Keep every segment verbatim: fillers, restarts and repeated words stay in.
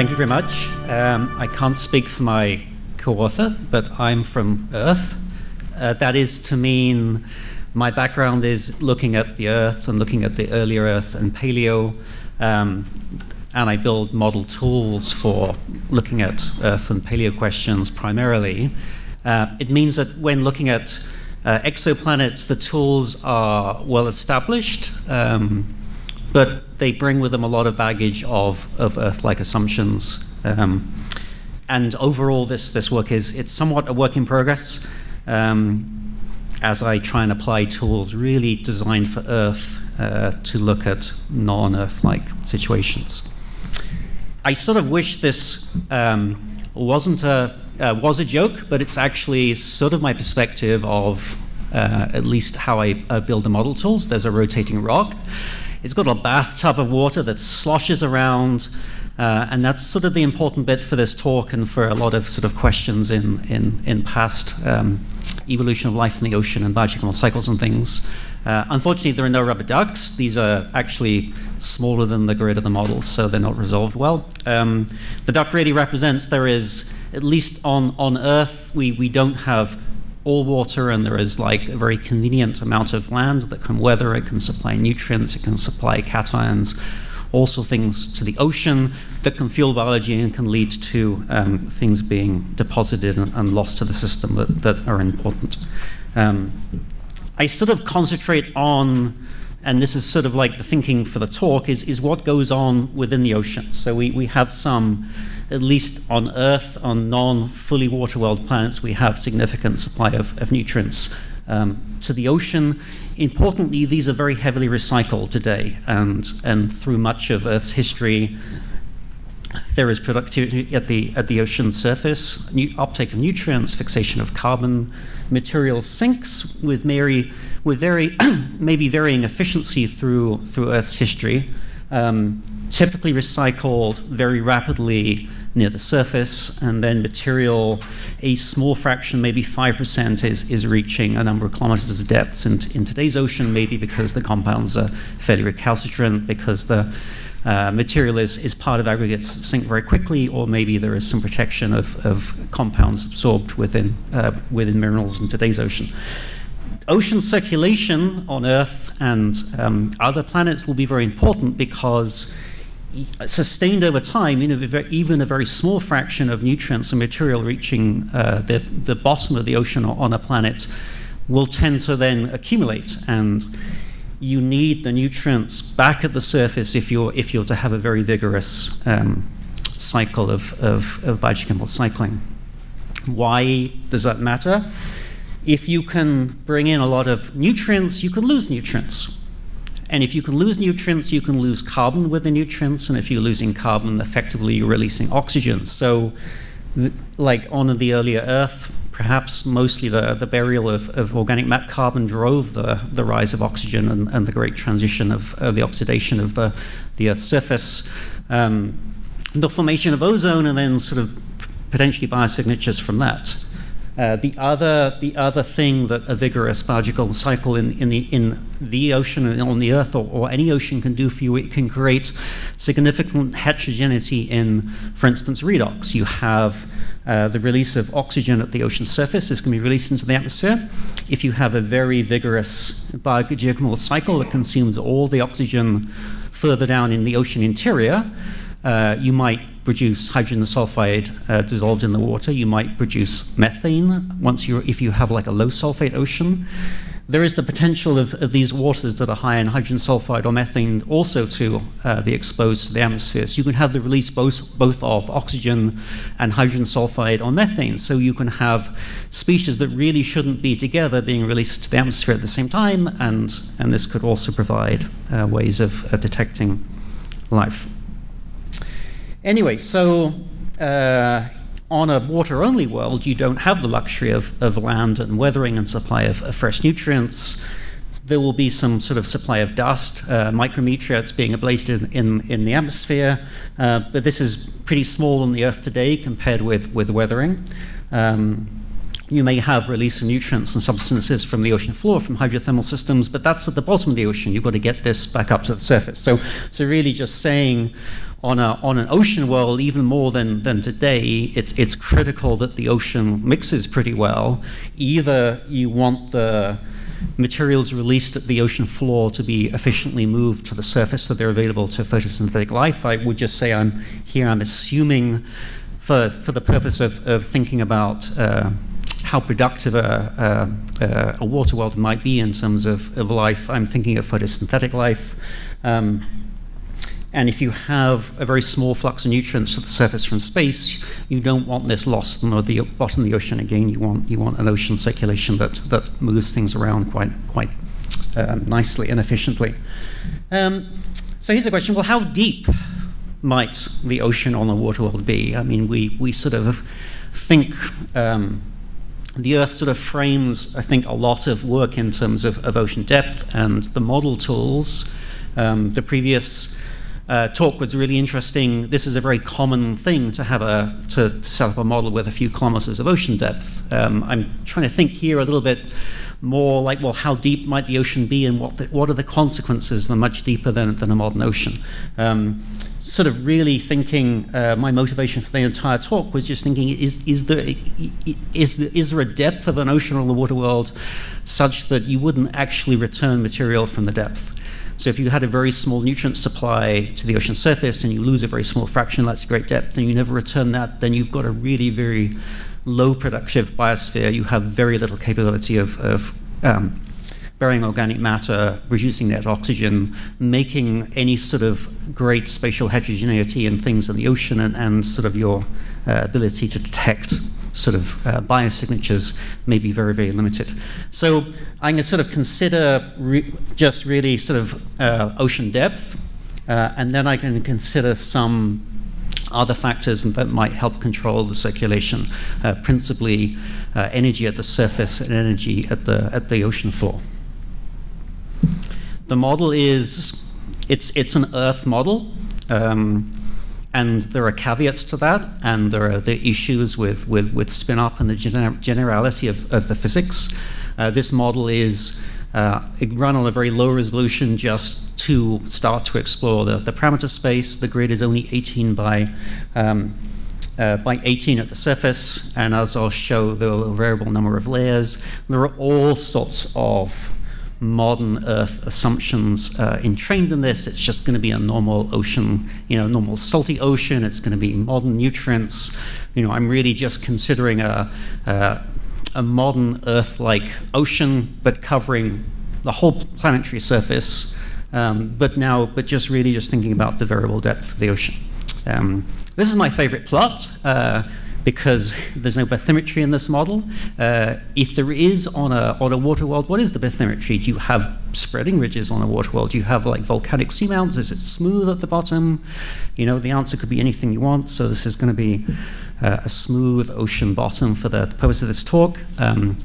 thank you very much. Um, I can't speak for my co-author, but I'm from Earth. Uh, that is to mean my background is looking at the Earth and looking at the earlier Earth and paleo, um, and I build model tools for looking at Earth and paleo questions primarily. Uh, it means that when looking at uh, exoplanets, the tools are well established, um, but they bring with them a lot of baggage of, of Earth-like assumptions. Um, and overall, this, this work is it's somewhat a work in progress. Um, as I try and apply tools really designed for Earth uh, to look at non-Earth-like situations. I sort of wish this um, wasn't a, uh, was a joke, but it's actually sort of my perspective of uh, at least how I uh, build the model tools. There's a rotating rock. It's got a bathtub of water that sloshes around, uh, and that's sort of the important bit for this talk and for a lot of sort of questions in, in, in past um, evolution of life in the ocean and biochemical cycles and things. Uh, unfortunately, there are no rubber ducks. These are actually smaller than the grid of the model, so they're not resolved well. Um, the duck really represents there is, at least on, on Earth, we, we don't have all water, and there is like a very convenient amount of land that can weather, it can supply nutrients, it can supply cations, also things to the ocean that can fuel biology and can lead to um, things being deposited and, and lost to the system that, that are important. Um, I sort of concentrate on, and this is sort of like the thinking for the talk, is, is what goes on within the ocean. So we, we have some, at least on Earth, on non-fully water-welled planets, we have significant supply of, of nutrients um, to the ocean. Importantly, these are very heavily recycled today, and, and through much of Earth's history, there is productivity at the, at the ocean surface, new uptake of nutrients, fixation of carbon, material sinks with, very, with very, maybe varying efficiency through, through Earth's history. Um, typically recycled very rapidly near the surface, and then material, a small fraction, maybe five percent, is, is reaching a number of kilometers of depths in, in today's ocean, maybe because the compounds are fairly recalcitrant, because the uh, material is, is part of aggregates that sink very quickly, or maybe there is some protection of, of compounds absorbed within, uh, within minerals in today's ocean. Ocean circulation on Earth and um, other planets will be very important because sustained over time, you know, even a very small fraction of nutrients and material reaching uh, the, the bottom of the ocean or on a planet will tend to then accumulate, and you need the nutrients back at the surface if you're, if you're to have a very vigorous um, cycle of, of, of biochemical cycling. Why does that matter? If you can bring in a lot of nutrients, you can lose nutrients. And if you can lose nutrients, you can lose carbon with the nutrients. And if you're losing carbon, effectively you're releasing oxygen. So the, like on the earlier Earth, perhaps mostly the, the burial of, of organic matter carbon drove the, the rise of oxygen and, and the great transition of uh, the oxidation of the, the Earth's surface. Um, the formation of ozone and then sort of potentially biosignatures from that. Uh, the other, the other thing that a vigorous biological cycle in, in, the, in the ocean and on the Earth or, or any ocean can do for you, it can create significant heterogeneity in, for instance, redox. You have uh, the release of oxygen at the ocean surface. This can be released into the atmosphere. If you have a very vigorous biogeochemical cycle that consumes all the oxygen further down in the ocean interior, uh, you might produce hydrogen sulfide uh, dissolved in the water. You might produce methane once you're, if you have like a low sulfate ocean. There is the potential of, of these waters that are high in hydrogen sulfide or methane also to uh, be exposed to the atmosphere. So you can have the release both, both of oxygen and hydrogen sulfide or methane. So you can have species that really shouldn't be together being released to the atmosphere at the same time, and, and this could also provide uh, ways of uh, detecting life. Anyway, so uh, on a water-only world, you don't have the luxury of, of land and weathering and supply of, of fresh nutrients. There will be some sort of supply of dust, uh, micrometeorites being ablated in, in, in the atmosphere, uh, but this is pretty small on the Earth today compared with, with weathering. Um, You may have release of nutrients and substances from the ocean floor, from hydrothermal systems, but that's at the bottom of the ocean. You've got to get this back up to the surface. So, so really just saying on, a, on an ocean world, even more than, than today, it, it's critical that the ocean mixes pretty well. Either you want the materials released at the ocean floor to be efficiently moved to the surface so they're available to photosynthetic life. I would just say I'm here, I'm assuming for, for the purpose of, of thinking about uh, how productive a, a, a water world might be in terms of, of life, I'm thinking of photosynthetic life. Um, and if you have a very small flux of nutrients to the surface from space, you don't want this lost at the bottom of the ocean again. You want, you want an ocean circulation that, that moves things around quite, quite uh, nicely and efficiently. Um, so here's the question, well, how deep might the ocean on the water world be? I mean, we, we sort of think, um, the Earth sort of frames, I think, a lot of work in terms of, of ocean depth and the model tools. Um, the previous uh, talk was really interesting. This is a very common thing to have a to, to set up a model with a few kilometers of ocean depth. Um, I'm trying to think here a little bit more like, well, how deep might the ocean be, and what the, what are the consequences that are much deeper than, than a modern ocean? Um, sort of really thinking, uh, my motivation for the entire talk was just thinking, is, is, there, is, is there a depth of an ocean or the water world such that you wouldn't actually return material from the depth? So if you had a very small nutrient supply to the ocean surface and you lose a very small fraction, that's great depth, and you never return that, then you've got a really very low productive biosphere. You have very little capability of, of um, burying organic matter, reducing net oxygen, making any sort of great spatial heterogeneity in things in the ocean, and, and sort of your uh, ability to detect sort of uh, biosignatures may be very, very limited. So I can sort of consider re just really sort of uh, ocean depth, uh, and then I can consider some other factors that might help control the circulation, uh, principally uh, energy at the surface and energy at the, at the ocean floor. The model is, it's, it's an Earth model, um, and there are caveats to that, and there are the issues with, with, with spin-up and the gener generality of, of the physics. Uh, this model is uh, run on a very low resolution just to start to explore the, the parameter space. The grid is only eighteen by eighteen at the surface, and as I'll show, there are a variable number of layers. There are all sorts of modern Earth assumptions uh, entrained in this. It's just going to be a normal ocean, you know, normal salty ocean. It's going to be modern nutrients. You know, I'm really just considering a, a, a modern Earth-like ocean, but covering the whole planetary surface. Um, but now, but just really just thinking about the variable depth of the ocean. Um, this is my favorite plot. Uh, because there's no bathymetry in this model. Uh, if there is on a, on a water world, what is the bathymetry? Do you have spreading ridges on a water world? Do you have like volcanic seamounts? Is it smooth at the bottom? You know, the answer could be anything you want, so this is gonna be uh, a smooth ocean bottom for the purpose of this talk. Um,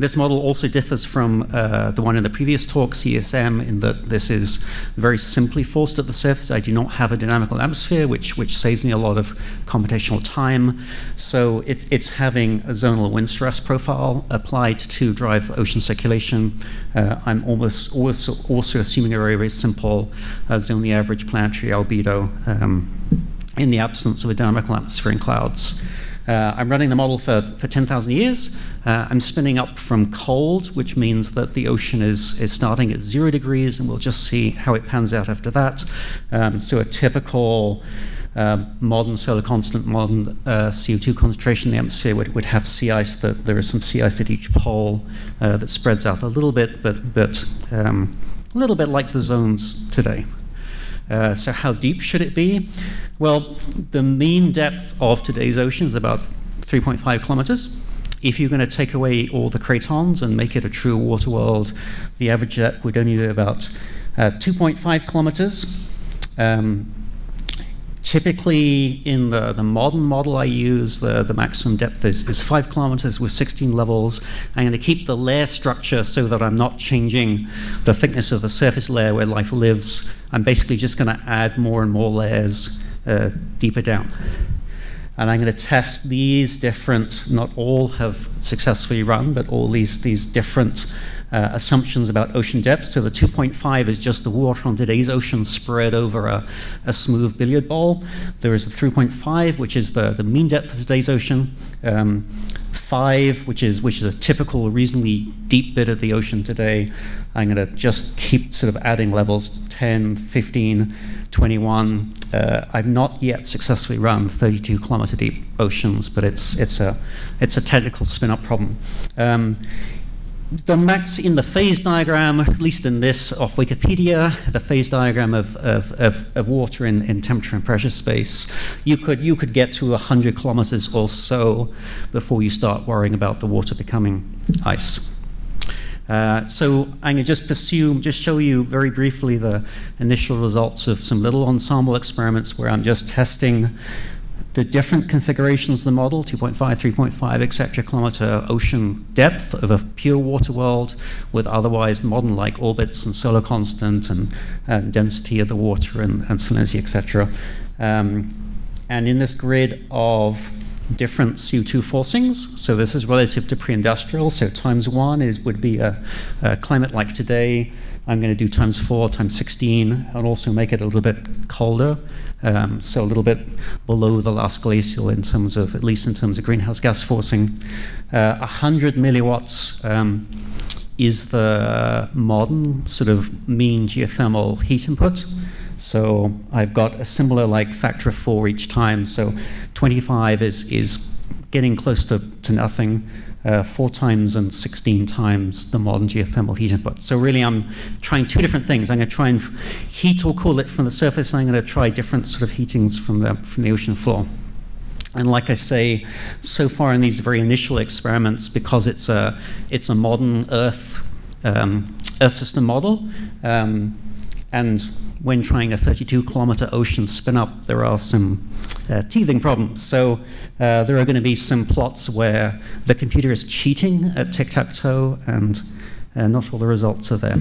This model also differs from uh, the one in the previous talk, C S M, in that this is very simply forced at the surface. I do not have a dynamical atmosphere, which, which saves me a lot of computational time. So it, it's having a zonal wind stress profile applied to drive ocean circulation. Uh, I'm almost also, also assuming a very, very simple uh, zone average planetary albedo um, in the absence of a dynamical atmosphere and clouds. Uh, I'm running the model for, for ten thousand years. Uh, I'm spinning up from cold, which means that the ocean is, is starting at zero degrees, and we'll just see how it pans out after that. Um, so a typical uh, modern solar constant, modern uh, C O two concentration in the atmosphere would, would have sea ice. That there is some sea ice at each pole uh, that spreads out a little bit, but, but um, a little bit like the zones today. Uh, so how deep should it be? Well, the mean depth of today's ocean is about three point five kilometers. If you're going to take away all the cratons and make it a true water world, the average depth would only be about uh, two point five kilometers. Um, typically, in the, the modern model I use, the, the maximum depth is, is five kilometers with sixteen levels. I'm going to keep the layer structure so that I'm not changing the thickness of the surface layer where life lives. I'm basically just going to add more and more layers uh, deeper down. and I'm going to test these different, not all have successfully run, but all these, these different uh, assumptions about ocean depth. So the two point five is just the water on today's ocean spread over a, a smooth billiard ball. There is the three point five, which is the, the mean depth of today's ocean. Um, five, which is, which is a typical, reasonably deep bit of the ocean today. I'm going to just keep sort of adding levels, ten, fifteen, twenty-one. Uh, I've not yet successfully run thirty-two kilometer deep oceans, but it's, it's, a, it's a technical spin-up problem. Um, The max in the phase diagram, at least in this off Wikipedia, the phase diagram of, of, of, of water in, in temperature and pressure space, you could, you could get to one hundred kilometers or so before you start worrying about the water becoming ice. Uh, so I'm going to just pursue, just show you very briefly the initial results of some little ensemble experiments where I'm just testing the different configurations of the model, two point five, three point five, et cetera, kilometer ocean depth of a pure water world with otherwise modern-like orbits and solar constant and, and density of the water and, and salinity, et cetera. Um, and in this grid of different C O two forcings, so this is relative to pre-industrial, so times one is would be a, a climate like today. I'm going to do times four, times sixteen, and also make it a little bit colder, um, so a little bit below the last glacial in terms of, at least in terms of greenhouse gas forcing. Uh, one hundred milliwatts um, is the modern sort of mean geothermal heat input. So I've got a similar like factor of four each time. So twenty-five is, is getting close to, to nothing. Uh, four times and sixteen times the modern geothermal heat input. So really I'm trying two different things. I'm going to try and heat or cool it from the surface, and I'm going to try different sort of heatings from the, from the ocean floor. And like I say, so far in these very initial experiments, because it's a, it's a modern Earth, um, Earth system model, um, and when trying a thirty-two kilometer ocean spin-up, there are some uh, teething problems. So uh, there are going to be some plots where the computer is cheating at tic-tac-toe, and uh, not all the results are there.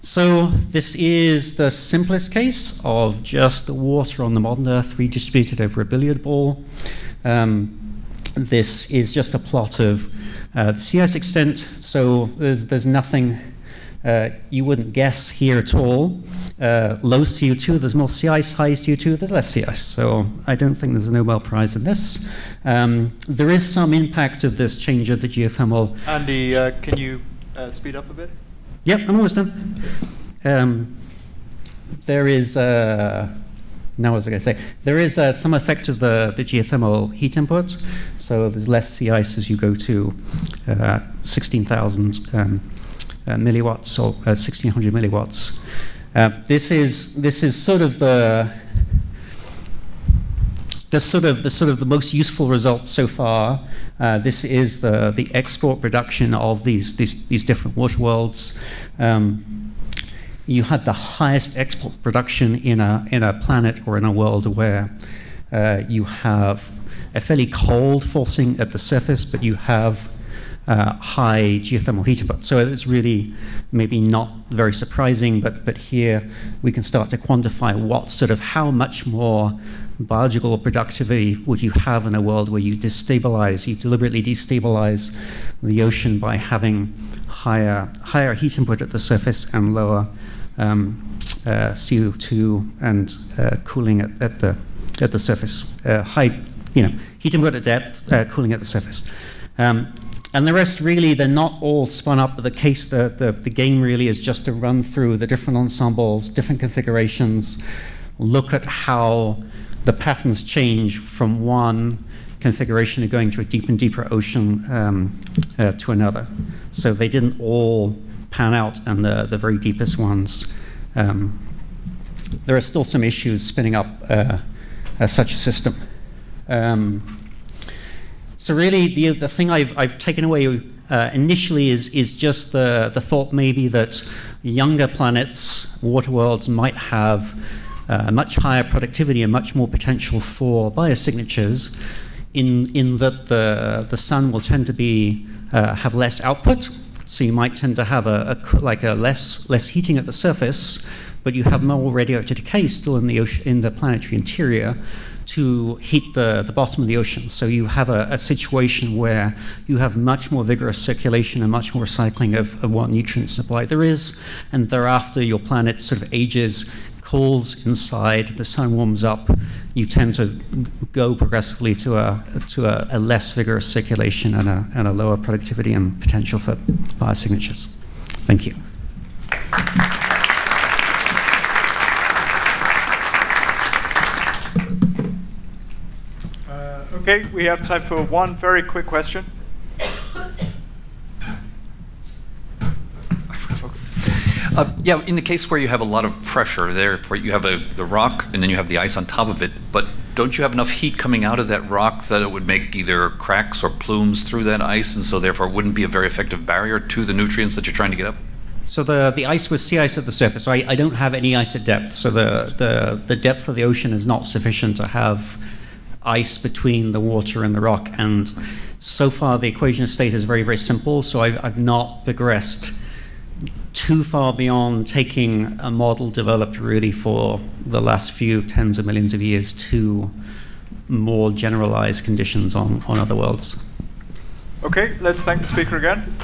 So this is the simplest case of just the water on the modern Earth redistributed over a billiard ball. Um, this is just a plot of uh, the sea ice extent, so there's, there's nothing Uh, you wouldn't guess here at all. Uh, low C O two, there's more sea ice. High C O two, there's less sea ice. So I don't think there's a Nobel Prize in this. Um, there is some impact of this change of the geothermal. Andy, uh, can you uh, speed up a bit? Yep, I'm almost done. Um, there is, uh, now what was I going to say? There is uh, some effect of the, the geothermal heat input. So there's less sea ice as you go to uh, sixteen thousand. Um, Uh, milliwatts or uh, sixteen hundred milliwatts. Uh, this is this is sort of the the sort of the sort of the most useful results so far. Uh, this is the the export production of these these these different water worlds. Um, you had the highest export production in a in a planet or in a world where uh, you have a fairly cold forcing at the surface, but you have Uh, high geothermal heat input. So it's really maybe not very surprising, but, but here we can start to quantify what sort of how much more biological productivity would you have in a world where you destabilize, you deliberately destabilize the ocean by having higher, higher heat input at the surface and lower um, uh, C O two and uh, cooling at, at, the, at the surface. Uh, high, you know, heat input at depth, uh, cooling at the surface. Um, And the rest, really, they're not all spun up. The case, the, the, the game really is just to run through the different ensembles, different configurations, look at how the patterns change from one configuration of going to a deep and deeper ocean um, uh, to another. So they didn't all pan out, and the, the very deepest ones. Um, there are still some issues spinning up uh, uh, such a system. Um, So really, the, the thing I've, I've taken away uh, initially is, is just the, the thought maybe that younger planets, water worlds, might have uh, much higher productivity and much more potential for biosignatures in, in that the, the sun will tend to be, uh, have less output. So you might tend to have a, a, like a less, less heating at the surface, but you have more radioactive decay still in the, ocean, in the planetary interior, to heat the, the bottom of the ocean. So you have a, a situation where you have much more vigorous circulation and much more recycling of, of what nutrient supply there is, and thereafter your planet sort of ages, cools inside, the sun warms up, you tend to go progressively to a, to a, a less vigorous circulation and a, and a lower productivity and potential for biosignatures. Thank you. Okay, we have time for one very quick question. Uh, yeah, in the case where you have a lot of pressure there, where you have a, the rock and then you have the ice on top of it, but don't you have enough heat coming out of that rock that it would make either cracks or plumes through that ice, and so therefore it wouldn't be a very effective barrier to the nutrients that you're trying to get up? So the, the ice was sea ice at the surface. So I, I don't have any ice at depth, so the, the, the depth of the ocean is not sufficient to have ice between the water and the rock, and so far the equation of state is very, very simple, so I've, I've not progressed too far beyond taking a model developed really for the last few tens of millions of years to more generalized conditions on, on other worlds. Okay, let's thank the speaker again.